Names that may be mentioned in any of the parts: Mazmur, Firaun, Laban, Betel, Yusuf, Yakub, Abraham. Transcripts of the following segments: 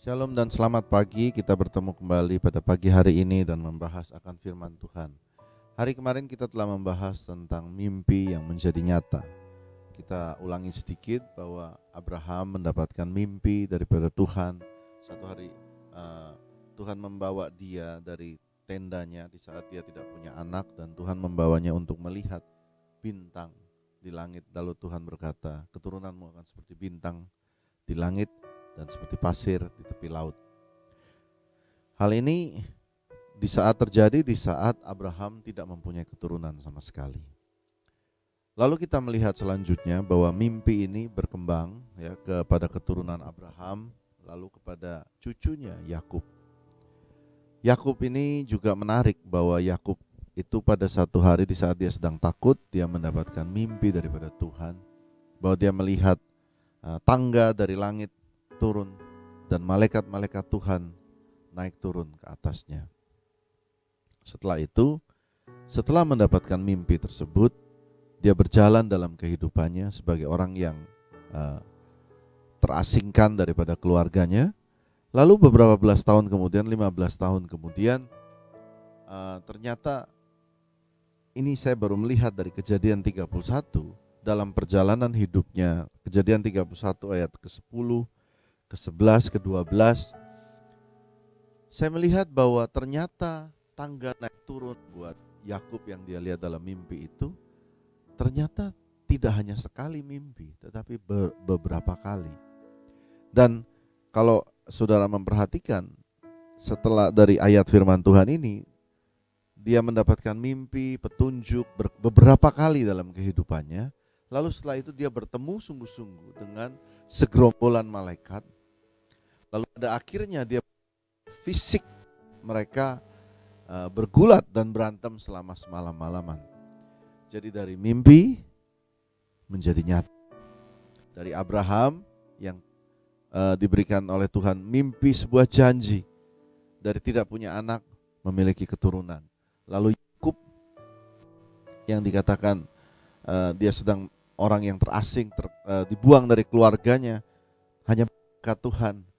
Shalom dan selamat pagi, kita bertemu kembali pada pagi hari ini dan membahas akan firman Tuhan. Hari kemarin kita telah membahas tentang mimpi yang menjadi nyata. Kita ulangi sedikit bahwa Abraham mendapatkan mimpi daripada Tuhan. Satu hari Tuhan membawa dia dari tendanya di saat dia tidak punya anak, dan Tuhan membawanya untuk melihat bintang di langit. Lalu Tuhan berkata, keturunanmu akan seperti bintang di langit dan seperti pasir di tepi laut. Hal ini terjadi di saat Abraham tidak mempunyai keturunan sama sekali. Lalu kita melihat selanjutnya bahwa mimpi ini berkembang ya kepada keturunan Abraham, lalu kepada cucunya Yakub. Yakub ini juga menarik bahwa Yakub itu pada satu hari di saat dia sedang takut, dia mendapatkan mimpi daripada Tuhan bahwa dia melihat tangga dari langit turun dan malaikat-malaikat Tuhan naik turun ke atasnya. Setelah itu, setelah mendapatkan mimpi tersebut, dia berjalan dalam kehidupannya sebagai orang yang terasingkan daripada keluarganya. Lalu beberapa belas tahun kemudian, 15 tahun kemudian, ternyata ini saya baru melihat dari Kejadian 31, dalam perjalanan hidupnya, Kejadian 31 ayat ke-10, ke-11, ke-12, saya melihat bahwa ternyata tangga naik turun buat Yakub yang dia lihat dalam mimpi itu, ternyata tidak hanya sekali mimpi, tetapi beberapa kali. Dan kalau saudara memperhatikan, setelah dari ayat firman Tuhan ini, dia mendapatkan mimpi, petunjuk beberapa kali dalam kehidupannya. Lalu setelah itu dia bertemu sungguh-sungguh dengan segerombolan malaikat. Lalu pada akhirnya dia fisik mereka bergulat dan berantem selama semalam-malaman. Jadi dari mimpi menjadi nyata. Dari Abraham yang diberikan oleh Tuhan mimpi sebuah janji, dari tidak punya anak memiliki keturunan. Lalu Yakub yang dikatakan dia sedang orang yang terasing, dibuang dari keluarganya, hanya ke Tuhan.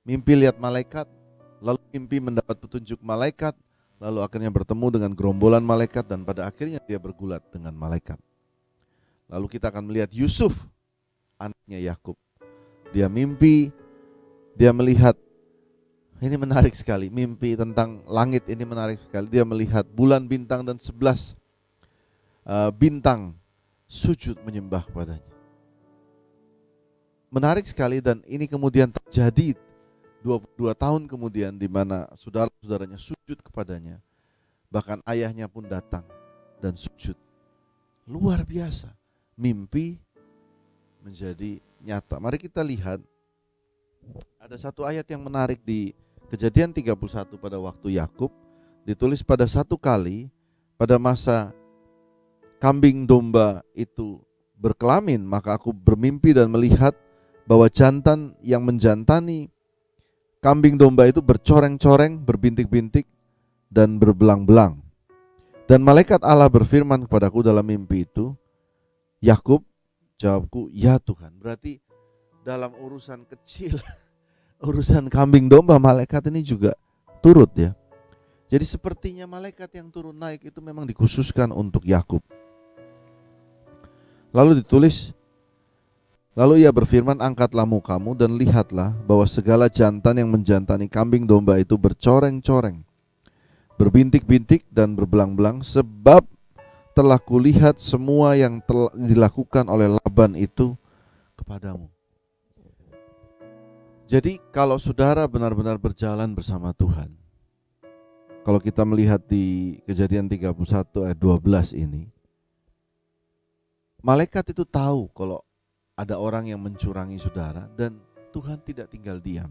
Mimpi lihat malaikat, lalu mimpi mendapat petunjuk malaikat, lalu akhirnya bertemu dengan gerombolan malaikat, dan pada akhirnya dia bergulat dengan malaikat. Lalu kita akan melihat Yusuf, anaknya Yakub. Dia mimpi, dia melihat, ini menarik sekali, mimpi tentang langit ini menarik sekali. Dia melihat bulan, bintang, dan 11 bintang sujud menyembah kepadanya. Menarik sekali, dan ini kemudian terjadi 22 tahun kemudian, di mana saudara-saudaranya sujud kepadanya, bahkan ayahnya pun datang dan sujud. Luar biasa, mimpi menjadi nyata. Mari kita lihat ada satu ayat yang menarik di Kejadian 31 pada waktu Yakub ditulis pada satu kali pada masa kambing domba itu berkelamin, maka aku bermimpi dan melihat bahwa jantan yang menjantani kambing domba itu bercoreng-coreng, berbintik-bintik, dan berbelang-belang. Dan malaikat Allah berfirman kepadaku dalam mimpi itu, Yakub. Jawabku, ya Tuhan. Berarti dalam urusan kecil, urusan kambing domba, malaikat ini juga turut ya. Jadi sepertinya malaikat yang turun naik itu memang dikhususkan untuk Yakub. Lalu ditulis, lalu ia berfirman, angkatlah mukamu dan lihatlah bahwa segala jantan yang menjantani kambing domba itu bercoreng-coreng, berbintik-bintik, dan berbelang-belang, sebab telah kulihat semua yang telah dilakukan oleh Laban itu kepadamu. Jadi kalau saudara benar-benar berjalan bersama Tuhan, kalau kita melihat di Kejadian 31 ayat 12 ini, malaikat itu tahu kalau ada orang yang mencurangi saudara, dan Tuhan tidak tinggal diam.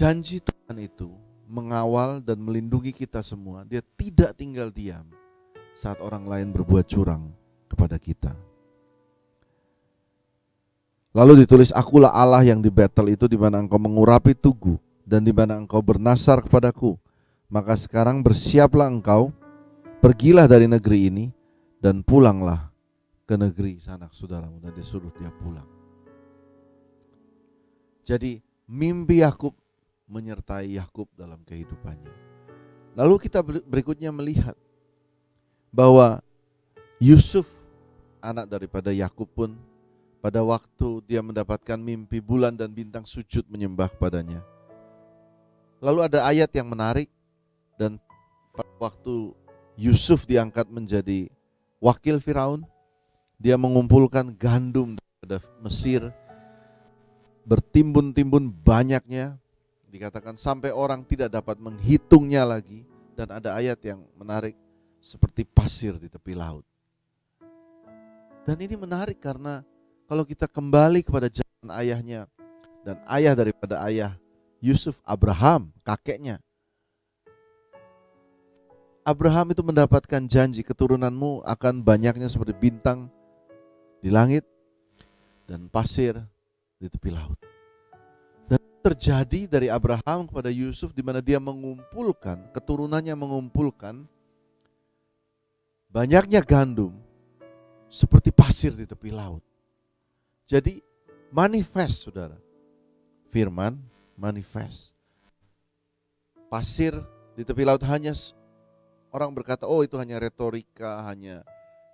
Janji Tuhan itu mengawal dan melindungi kita semua. Dia tidak tinggal diam saat orang lain berbuat curang kepada kita. Lalu ditulis, akulah Allah yang di Betel itu, di mana engkau mengurapi tugu dan di mana engkau bernasar kepadaku. Maka sekarang bersiaplah engkau, pergilah dari negeri ini dan pulanglah ke negeri sanak saudaramu. Dan dia suruh dia pulang. Jadi mimpi Yakub menyertai Yakub dalam kehidupannya. Lalu kita berikutnya melihat bahwa Yusuf, anak daripada Yakub pun pada waktu dia mendapatkan mimpi bulan dan bintang sujud menyembah padanya. Lalu ada ayat yang menarik, dan pada waktu Yusuf diangkat menjadi wakil Firaun, dia mengumpulkan gandum daripada Mesir bertimbun-timbun banyaknya, dikatakan sampai orang tidak dapat menghitungnya lagi, dan ada ayat yang menarik, seperti pasir di tepi laut. Dan ini menarik karena kalau kita kembali kepada jalan ayahnya, dan ayah daripada ayah Yusuf, Abraham, kakeknya, Abraham itu mendapatkan janji, keturunanmu akan banyaknya seperti bintang di langit dan pasir di tepi laut. Dan terjadi dari Abraham kepada Yusuf, di mana dia mengumpulkan, keturunannya mengumpulkan banyaknya gandum seperti pasir di tepi laut. Jadi manifest, saudara, firman manifest. Pasir di tepi laut hanya orang berkata, oh itu hanya retorika, hanya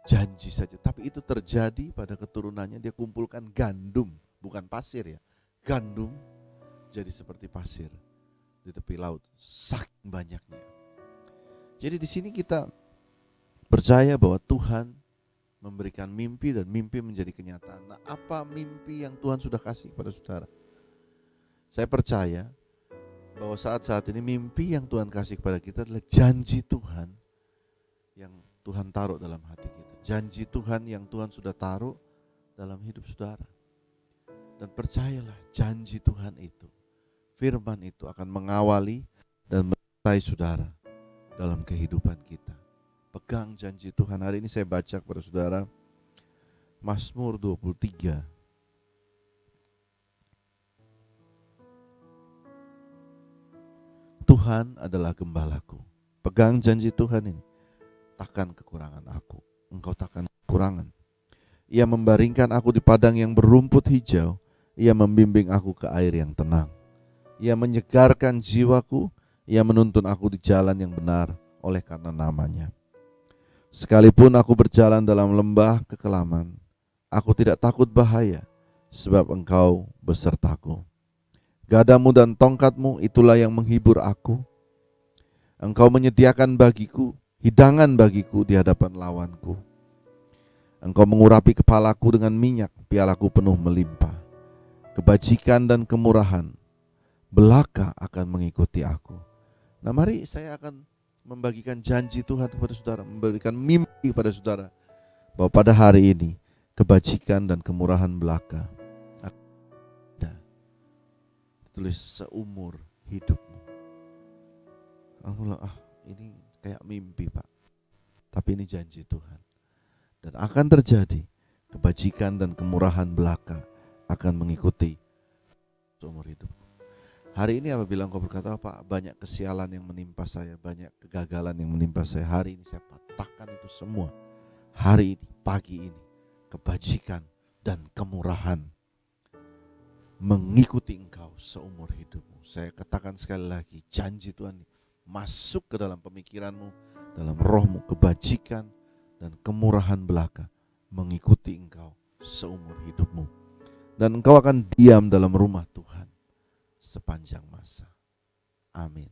janji saja. Tapi itu terjadi pada keturunannya, dia kumpulkan gandum, bukan pasir ya. Gandum jadi seperti pasir di tepi laut, saking banyaknya. Jadi di sini kita percaya bahwa Tuhan memberikan mimpi dan mimpi menjadi kenyataan. Nah, apa mimpi yang Tuhan sudah kasih kepada saudara? Saya percaya bahwa saat-saat ini mimpi yang Tuhan kasih kepada kita adalah janji Tuhan yang Tuhan taruh dalam hati kita. Janji Tuhan yang Tuhan sudah taruh dalam hidup saudara. Dan percayalah, janji Tuhan itu, firman itu akan mengawali dan menyertai saudara dalam kehidupan kita. Pegang janji Tuhan. Hari ini saya baca kepada saudara Mazmur 23. Tuhan adalah gembalaku, pegang janji Tuhan ini, takkan kekurangan aku, engkau takkan kekurangan. Ia membaringkan aku di padang yang berumput hijau, ia membimbing aku ke air yang tenang. Ia menyegarkan jiwaku, ia menuntun aku di jalan yang benar oleh karena namanya. Sekalipun aku berjalan dalam lembah kekelaman, aku tidak takut bahaya, sebab engkau besertaku. Gadamu dan tongkatmu itulah yang menghibur aku. Engkau menyediakan bagiku hidangan bagiku di hadapan lawanku. Engkau mengurapi kepalaku dengan minyak, pialaku penuh melimpah. Kebajikan dan kemurahan belaka akan mengikuti aku. Nah, mari saya akan membagikan janji Tuhan kepada saudara, memberikan mimpi kepada saudara bahwa pada hari ini kebajikan dan kemurahan belaka tulis seumur hidupmu. Alhamdulillah, ini kayak mimpi Pak, tapi ini janji Tuhan. Dan akan terjadi, kebajikan dan kemurahan belaka akan mengikuti seumur hidupmu. Hari ini apabila engkau berkata, Pak, banyak kesialan yang menimpa saya, banyak kegagalan yang menimpa saya, hari ini saya patahkan itu semua. Hari ini, pagi ini, kebajikan dan kemurahan mengikuti engkau seumur hidupmu. Saya katakan sekali lagi, janji Tuhan masuk ke dalam pemikiranmu, dalam rohmu. Kebajikan dan kemurahan belaka mengikuti engkau seumur hidupmu. Dan engkau akan diam dalam rumah Tuhan sepanjang masa. Amin.